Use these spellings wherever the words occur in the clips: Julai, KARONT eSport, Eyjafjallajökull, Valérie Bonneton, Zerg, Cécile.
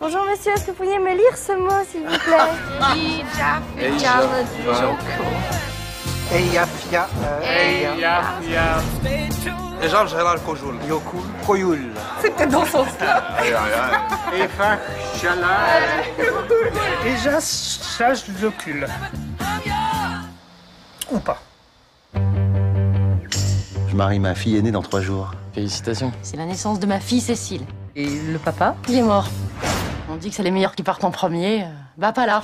Bonjour monsieur, est-ce que vous pourriez me lire ce mot s'il vous plaît? Eyjafjallajökull. C'est peut-être dans son sens-là. Eyjafjallajökull. Ou pas. Je marie ma fille aînée dans 3 jours. Félicitations. C'est la naissance de ma fille Cécile. Et le papa? Il est mort. On dit que c'est les meilleurs qui partent en premier. Bah pas là.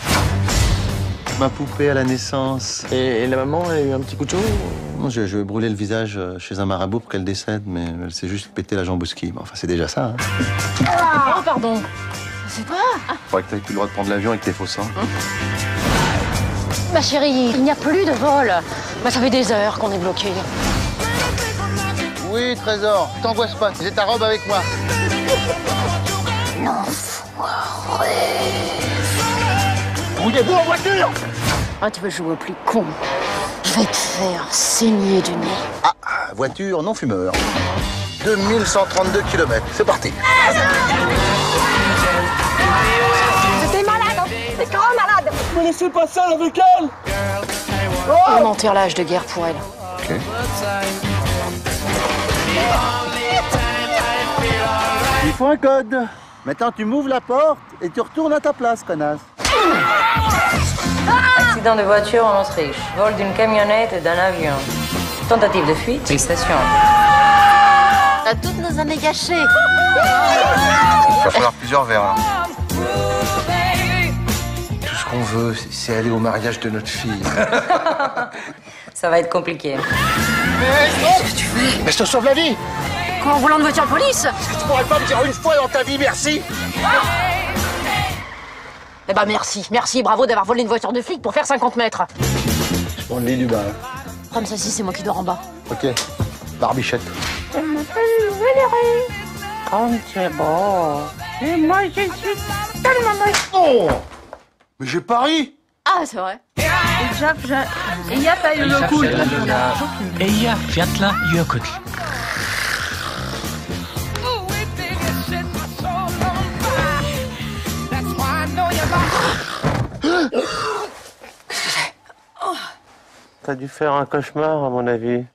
Ma poupée à la naissance. Et la maman a eu un petit coup de chaud? Non, je vais brûler le visage chez un marabout pour qu'elle décède, mais elle s'est juste pété la jambe au ski. Bon, enfin, c'est déjà ça. Hein. Ah, oh, pardon. C'est quoi? Faudrait que t'aies plus le droit de prendre l'avion avec tes faux seins. Ma chérie, il n'y a plus de vol. Bah, ça fait des heures qu'on est bloqués. Oui, Trésor, t'angoisse pas. J'ai ta robe avec moi. Non. Rouillez-vous en voiture! Ah, tu veux jouer au plus con? Je vais te faire saigner du nez. Ah, voiture non fumeur. 2132 km, c'est parti. J'étais malade, hein. C'est quand même malade. Ne me laissez pas seule avec elle. On enterre l'âge de guerre pour elle. Ok. Il faut un code. Maintenant, tu m'ouvres la porte et tu retournes à ta place, connasse. Accident de voiture en Autriche. Vol d'une camionnette et d'un avion. Tentative de fuite. Félicitations. T'as toutes nos années gâchées. Il va falloir plusieurs verres. Hein. Tout ce qu'on veut, c'est aller au mariage de notre fille. Ça va être compliqué. Qu'est-ce que tu fais? Mais je te sauve la vie. En volant de voiture police? Tu pourrais pas me dire une fois dans ta vie merci? Eh ben merci, merci, bravo d'avoir volé une voiture de flic pour faire 50 mètres. Je prends le lit du bas. Prends ça si c'est moi qui dors en bas. Ok, barbichette. Je m'appelle Valérie. Comme tu es beau. Et moi je suis tellement moche. Oh! Mais j'ai pari! Ah c'est vrai. Eyjafjallajökull. T'as dû faire un cauchemar, à mon avis.